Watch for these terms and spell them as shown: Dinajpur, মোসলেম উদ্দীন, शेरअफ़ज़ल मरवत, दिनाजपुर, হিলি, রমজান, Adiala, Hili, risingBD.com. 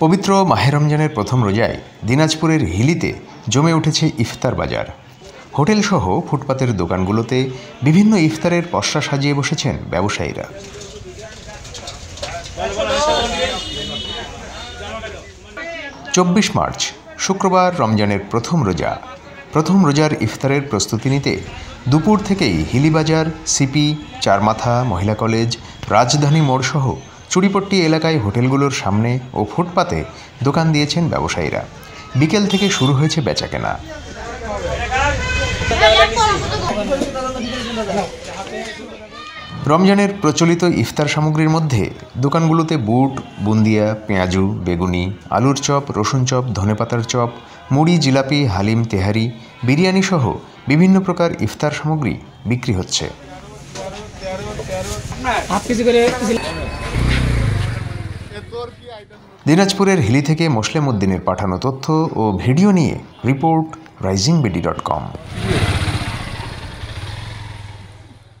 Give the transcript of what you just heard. पवित्र माहे रमजान प्रथम रोजाय दिनाजपुर हिलीते जमे उठे इफ्तार बाजार। होटेलसह फुटपाथेर दोकानगुलोते विभिन्न इफ्तारेर पशरा सजिए बसेछेन व्यवसायीरा। चौबीस मार्च शुक्रवार रमजान प्रथम रोजार इफ्तारेर प्रस्तुति निते दुपुर थेकेई हिली बाजार, सीपी, चारमाथा महिला कलेज, राजधानी मोड़सह चुड़ीपट्टी एलाकाय होटेलगुलोर सामने और फुटपाथे दोकान दिएछेन व्यवसायीरा। बिकेल थेके शुरू हयेछे बेचाकेना। रमजानेर प्रचलित इफ्तार सामग्रीर मध्य दोकानगुलोते बुट, बुंदिया, पेंयाजु, बेगुनी, आलुर चप, रसुन चप, धनेपातार चप, मुड़ी, जिलापी, हालिम, तेहारी, बिरियानी सह विभिन्न प्रकार इफ्तार सामग्री बिक्री होच्छे। दिनाजपुरेर हिली थेके मोसलेम उद्दीनेर पाठानो तथ्य और भिडियो निये रिपोर्ट risingBD.com।